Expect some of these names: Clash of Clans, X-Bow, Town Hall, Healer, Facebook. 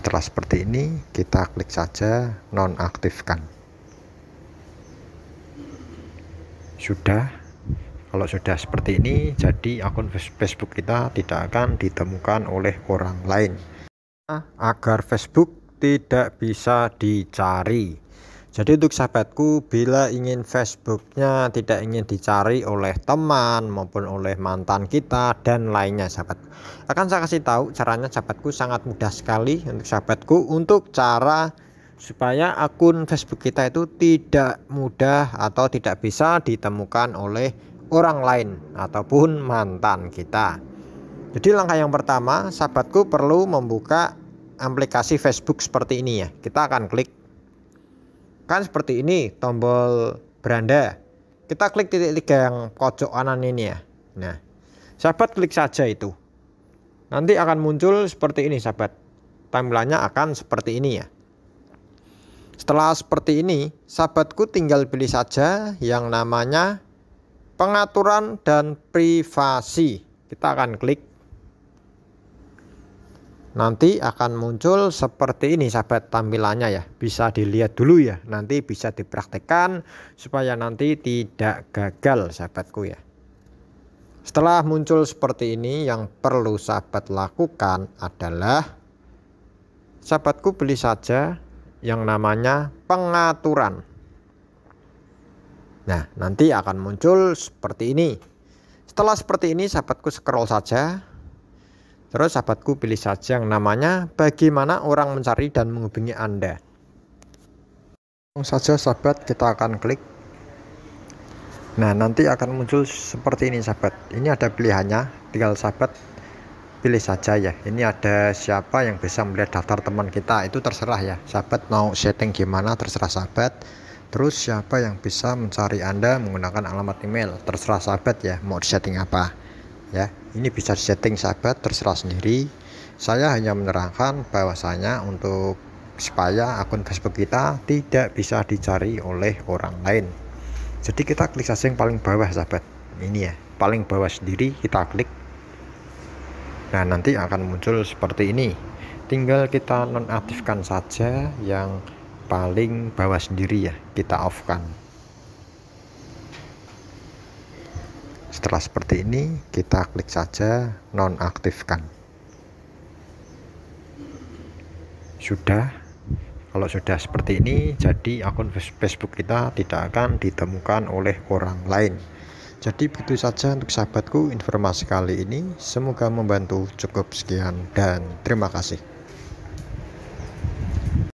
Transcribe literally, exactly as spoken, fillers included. Setelah seperti ini, kita klik saja nonaktifkan. Sudah. Kalau sudah seperti ini, jadi akun Facebook kita tidak akan ditemukan oleh orang lain. Agar Facebook tidak bisa dicari. Jadi untuk sahabatku, bila ingin Facebooknya tidak ingin dicari oleh teman maupun oleh mantan kita dan lainnya, sahabatku. Akan saya kasih tahu caranya, sahabatku, sangat mudah sekali untuk sahabatku, untuk cara supaya akun Facebook kita itu tidak mudah atau tidak bisa ditemukan oleh orang lain ataupun mantan kita. Jadi langkah yang pertama, sahabatku, perlu membuka aplikasi Facebook seperti ini ya. Kita akan klik, kan seperti ini tombol beranda. Kita klik titik tiga yang pojok kanan ini ya. Nah, sahabat klik saja itu. Nanti akan muncul seperti ini, sahabat. Tampilannya akan seperti ini ya. Setelah seperti ini, sahabatku, tinggal pilih saja yang namanya pengaturan dan privasi. Kita akan klik. Nanti akan muncul seperti ini, sahabat, tampilannya ya. Bisa dilihat dulu ya. Nanti bisa dipraktekkan supaya nanti tidak gagal, sahabatku ya. Setelah muncul seperti ini, yang perlu sahabat lakukan adalah, sahabatku, pilih saja yang namanya pengaturan. Nah, nanti akan muncul seperti ini. Setelah seperti ini, sahabatku, scroll saja. Terus sahabatku, pilih saja yang namanya bagaimana orang mencari dan menghubungi Anda. Langsung saja, sahabat, kita akan klik. Nah, nanti akan muncul seperti ini, sahabat. Ini ada pilihannya, tinggal sahabat pilih saja ya. Ini ada siapa yang bisa melihat daftar teman kita, itu terserah ya, sahabat mau setting gimana, terserah sahabat. Terus siapa yang bisa mencari Anda menggunakan alamat email, terserah sahabat ya, mau setting apa ya. Ini bisa setting, sahabat, terserah sendiri. Saya hanya menerangkan bahwasanya untuk supaya akun Facebook kita tidak bisa dicari oleh orang lain. Jadi kita klik saja yang paling bawah, sahabat, ini ya, paling bawah sendiri kita klik. Nah, nanti akan muncul seperti ini. Tinggal kita nonaktifkan saja yang paling bawah sendiri ya, kita off kan. Setelah seperti ini, kita klik saja nonaktifkan. Sudah. Kalau sudah seperti ini, jadi akun Facebook kita tidak akan ditemukan oleh orang lain. Jadi begitu saja untuk sahabatku informasi kali ini. Semoga membantu. Cukup sekian dan terima kasih.